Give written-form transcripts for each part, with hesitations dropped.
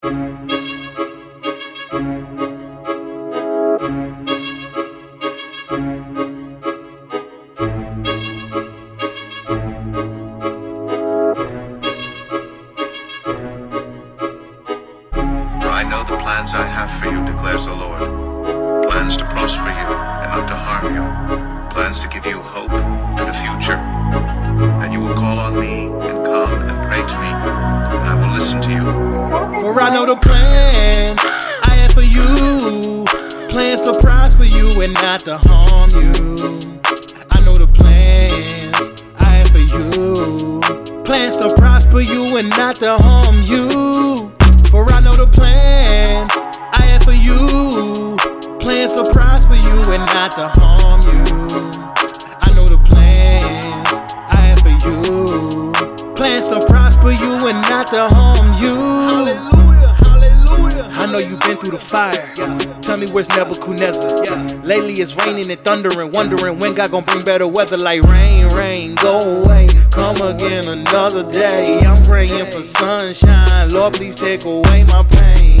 I know the plans I have for you, declares the Lord. Plans to prosper you and not to harm you. Plans to give you hope and a future. And you will call on me and come and pray to me, and I will listen to you. For I know the plans I have for you. Plans to prosper you and not to harm you. I know the plans I have for you. Plans to prosper you and not to harm you. For I know the plans I have for you. Plans to prosper you and not to harm you. I know the plans I have for you. Plans to prosper you and not to harm you. Hallelujah, hallelujah. I know you've been through the fire. Tell me where's Nebuchadnezzar? Lately it's raining and thundering, wondering when God gonna bring better weather. Like rain, rain, go away, come again another day. I'm praying for sunshine. Lord, please take away my pain.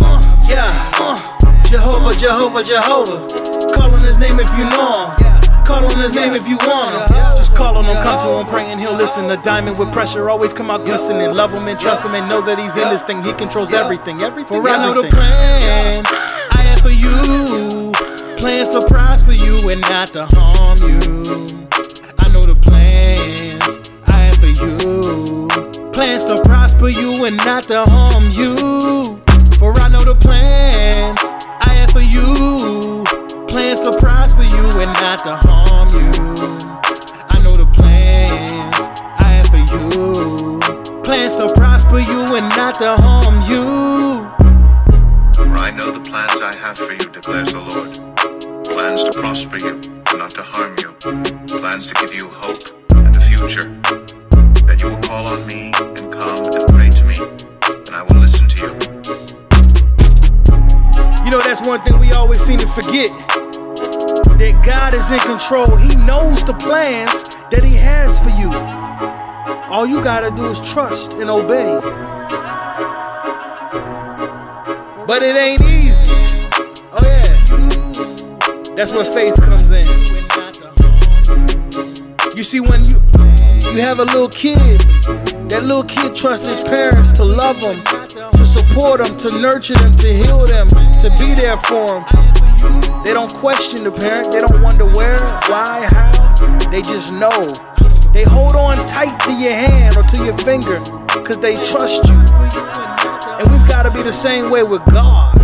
Jehovah, Jehovah, Jehovah. Call on his name if you know him. Call on his name if you want him. Just call on him, come to him, pray and he'll listen. A diamond with pressure always come out glistening. Love him and trust him and know that he's in this thing. He controls everything, everything. For I know the plans I have for you. Plans to prosper you and not to harm you. I know the plans for you. Plans to prosper you and not to harm you. For I know the plans I have for you. Plans to prosper you and not to harm you. I know the plans I have for you. Plans to prosper you and not to harm you. For I know the plans I have for you, declares the Lord. Plans to prosper you and not to harm you. Plans to give you hope and a future. Then you will call on me and come and pray to me, and I will listen to you. You know, that's one thing we always seem to forget, that God is in control. He knows the plans that he has for you. All you gotta do is trust and obey. But it ain't easy. Oh yeah, that's where faith comes in. You see, when you have a little kid, that little kid trusts his parents to love him, to support him, to nurture them, to heal them, to be there for him. They don't question the parent. They don't wonder where, why, how. They just know. They hold on tight to your hand or to your finger because they trust you. And we've got to be the same way with God.